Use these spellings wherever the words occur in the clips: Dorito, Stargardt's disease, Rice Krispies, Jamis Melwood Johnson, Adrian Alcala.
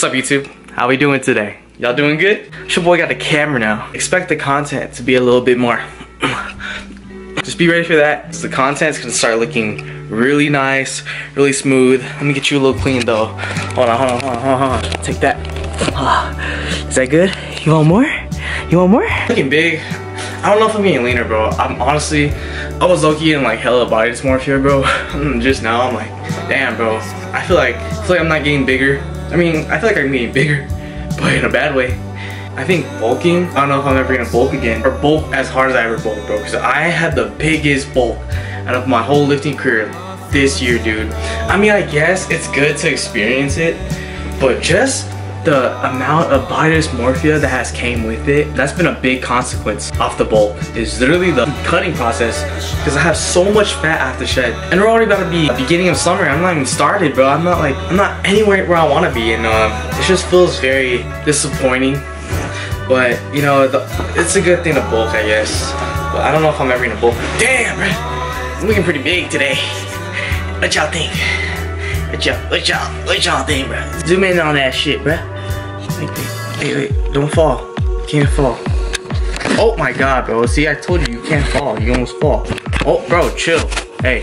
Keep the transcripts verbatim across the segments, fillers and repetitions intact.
What's up, YouTube? How we doing today? Y'all doing good? It's your boy got the camera now. Expect the content to be a little bit more. Just be ready for that, because the content's gonna start looking really nice, really smooth. Let me get you a little clean though. Hold on, hold on, hold on, hold on. Take that. Is that good? You want more? You want more? Looking big. I don't know if I'm getting leaner, bro. I'm honestly, I was low-key in like hella body dysmorphia, bro. Just now, I'm like, damn, bro. I feel like, I feel like I'm not getting bigger. I mean, I feel like I'm getting bigger, but in a bad way. I think bulking, I don't know if I'm ever gonna bulk again, or bulk as hard as I ever bulked, bro, because I had the biggest bulk out of my whole lifting career this year, dude. I mean, I guess it's good to experience it, but just the amount of body dysmorphia that has came with it, that's been a big consequence off the bulk, is literally the cutting process, because I have so much fat I have to shed. And we're already about to be beginning of summer. I'm not even started, bro. I'm not like, I'm not anywhere where I want to be, and um, it just feels very disappointing. But, you know, the, it's a good thing to bulk, I guess. But I don't know if I'm ever gonna bulk. Damn, bro. I'm looking pretty big today. What y'all think? What y'all, what y'all, what y'all think, bro? Zoom in on that shit, bro. Wait, wait, wait, don't fall. You can't fall. Oh my God, bro. See, I told you, you can't fall. You almost fall. Oh, bro, chill. Hey,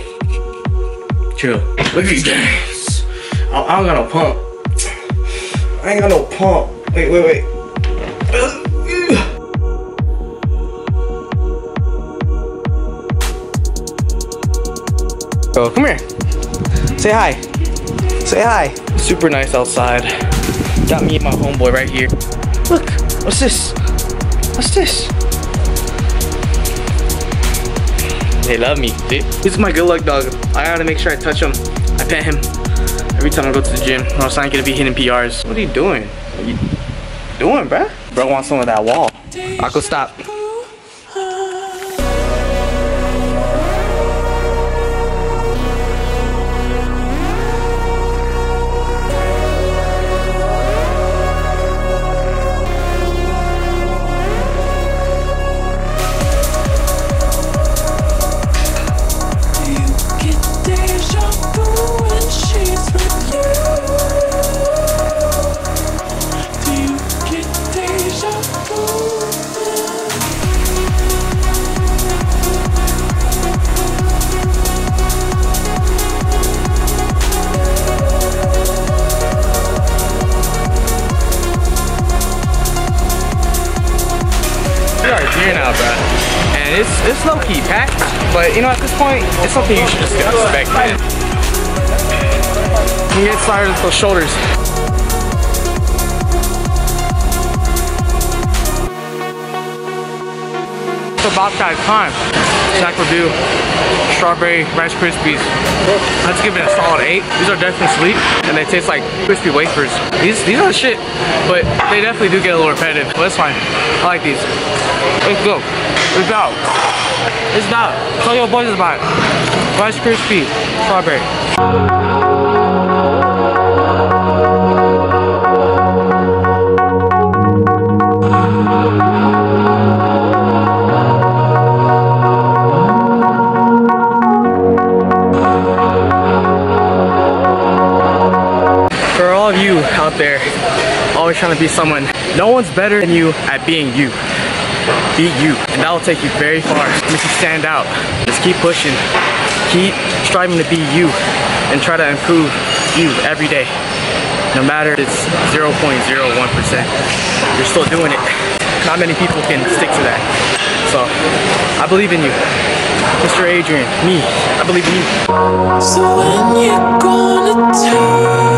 chill. Look at these guys. Oh, I don't got no pump. I ain't got no pump. Wait, wait, wait. Oh, come here. Say hi. Say hi. Super nice outside. Got me and my homeboy right here. Look. What's this? What's this? They love me, dude. This is my good luck dog. I gotta make sure I touch him. I pet him every time I go to the gym, or else I ain't gonna be hitting P Rs. What are you doing? What are you doing, bruh? Bro wants some of that wall. I'll go stop. Now, bruh. And it's it's low key packed, but you know at this point it's something you should just expect. Man. You can get tired of those shoulders. So Bobcat time. Snack Review. Strawberry Rice Krispies. Let's give it a solid eight. These are definitely sweet, and they taste like crispy wafers. These these are shit, but they definitely do get a little repetitive. But it's fine. I like these. It's good. It's out. It's out. Tell your boys about it. Rice Krispies. Strawberry. Out there always trying to be someone, no one's better than you at being you. Be you, and that will take you very far. If you stand out, just keep pushing, keep striving to be you, and try to improve you every day. No matter if it's zero point zero one percent, you're still doing it. Not many people can stick to that. So I believe in you, Mister Adrian. Me, I believe in you. So when you gonna turn?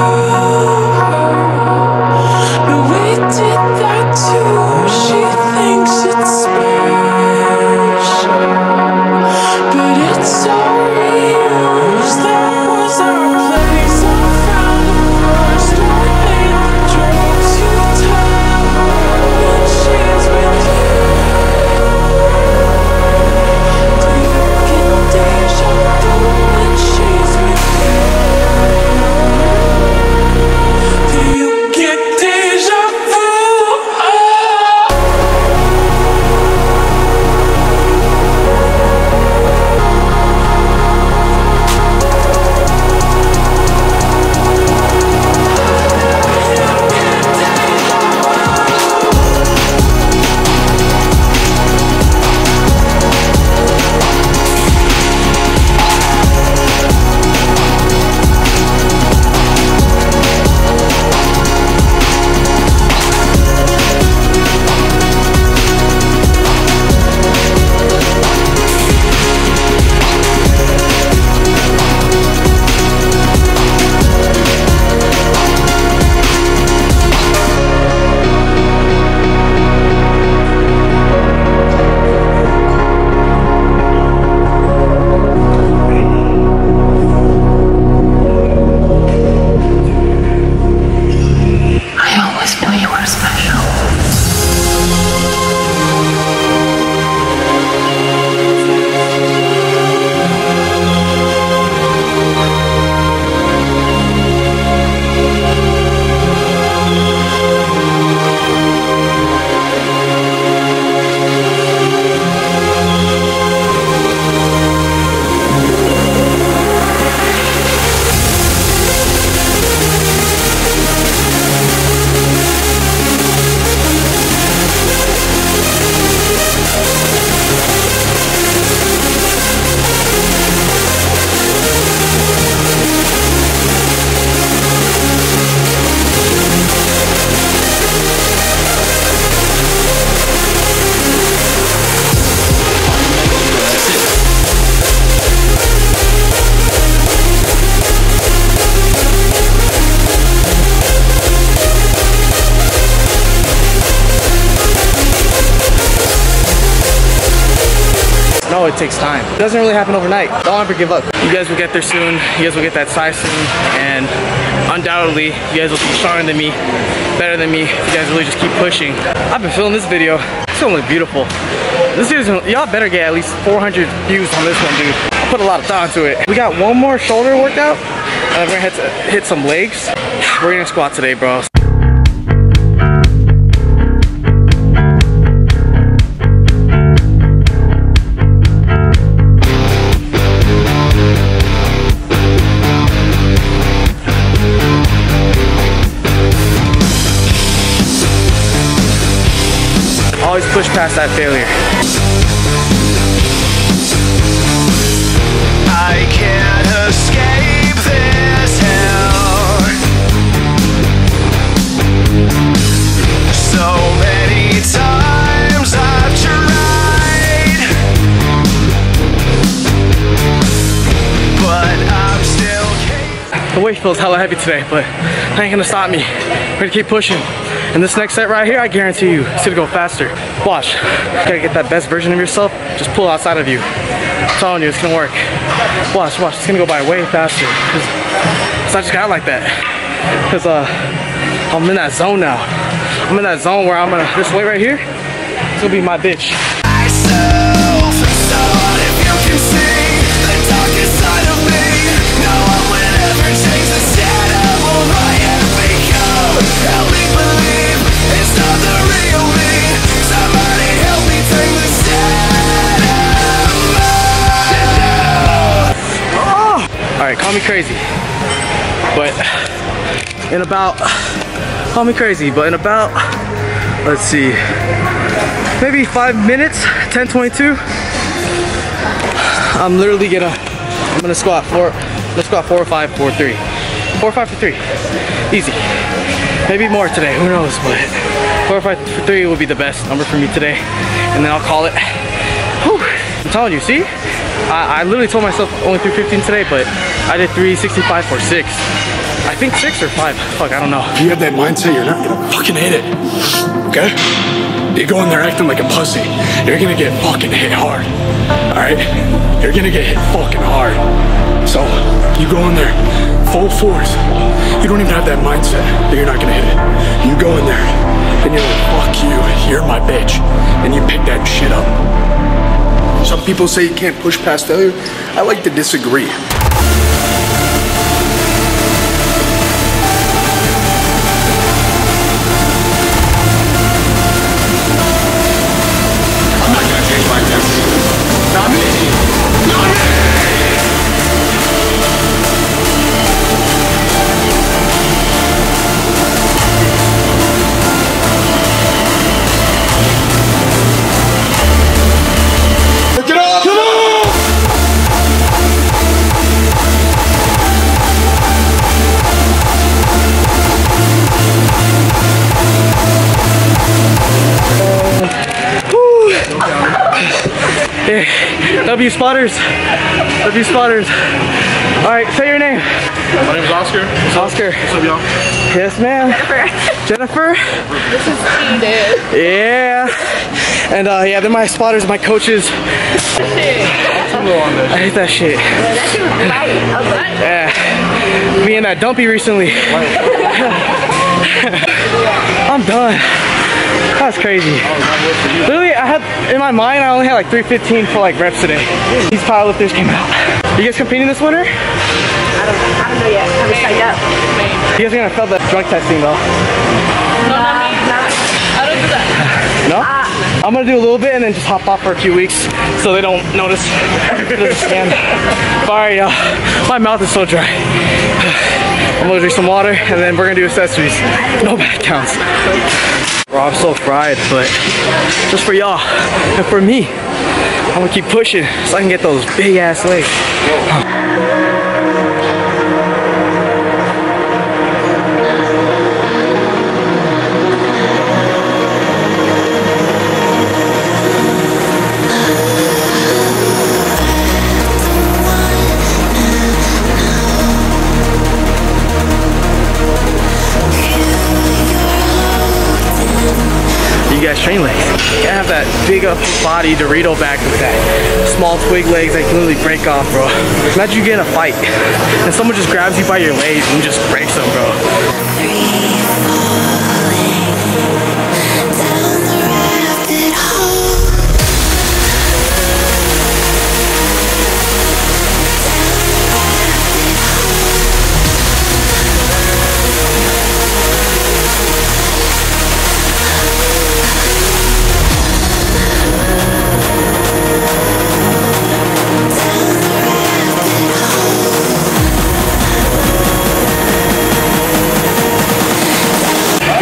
it takes time. It doesn't really happen overnight. Don't ever give up. You guys will get there soon. You guys will get that size soon. And undoubtedly, you guys will be stronger than me, better than me. You guys really just keep pushing. I've been filming this video. It's gonna look beautiful. This is, y'all better get at least four hundred views on this one, dude. I put a lot of thought into it. We got one more shoulder workout. And we're gonna have to hit some legs. We're gonna squat today, bro. Always push past that failure. I can't escape this hell. So many times I've tried, but I'm still capable. The weight feels hella heavy today, but that ain't gonna stop me. We're gonna keep pushing. And this next set right here, I guarantee you, it's gonna go faster. Watch, you gotta get that best version of yourself, just pull outside of you. I'm telling you, it's gonna work. Watch, watch, it's gonna go by way faster. Cause I just got like that. Cause uh, I'm in that zone now. I'm in that zone where I'm gonna, this weight right here, it's gonna be my bitch. Alright, call me crazy, but in about, call me crazy, but in about, let's see, maybe five minutes, ten twenty-two, I'm literally gonna, I'm gonna squat four, let's squat four, five, four, three, four, five, four, three, easy, maybe more today, who knows, but four, five, four, three will be the best number for me today, and then I'll call it. Whew. I'm telling you, see, I, I literally told myself only through fifteen today, but I did three sixty-five for six. I think six or five. Fuck, I don't know. You have that mindset, you're not gonna fucking hit it. Okay? You go in there acting like a pussy. You're gonna get fucking hit hard. Alright? You're gonna get hit fucking hard. So, you go in there full force. You don't even have that mindset that you're not gonna hit it. You go in there and you're like, fuck you, you're my bitch. And you pick that shit up. Some people say you can't push past failure. I like to disagree. W spotters, W spotters. All right, say your name. My name is Oscar. What's Oscar. What's up, y'all? Yes, ma'am. Jennifer. Jennifer. This is Edith. Yeah. And uh, yeah, they're my spotters, my coaches. I hate that shit. Yeah, that shit was light. I was light. Yeah. Me and that dumpy recently. I'm done. That's crazy. Literally, I had in my mind, I only had like three fifteen for like reps today. These powerlifters came out. Are you guys competing this winter? I don't, I don't know yet. I haven't signed up. You guys are gonna fail that drug testing though. No, not me. I don't do that. No? Uh, I'm gonna do a little bit and then just hop off for a few weeks so they don't notice. Sorry, y'all. My mouth is so dry. I'm gonna drink some water and then we're gonna do accessories. No back counts. Bro, I'm so fried, but just for y'all and for me, I'm gonna keep pushing so I can get those big ass legs. You you guys train legs. You gotta have that big upper body Dorito back with that small twig legs that can literally break off, bro. Imagine you get in a fight and someone just grabs you by your legs and just breaks them, bro.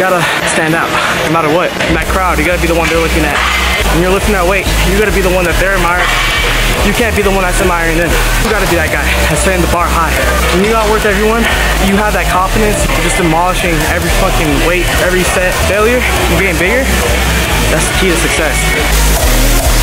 Gotta stand out no matter what. In that crowd, you gotta be the one they're looking at. When you're lifting that weight, you gotta be the one that they're admiring. You can't be the one that's admiring them. You gotta be that guy that's setting the bar high. When you outwork everyone, you have that confidence. You're just demolishing every fucking weight, every set failure. You're getting bigger. That's the key to success.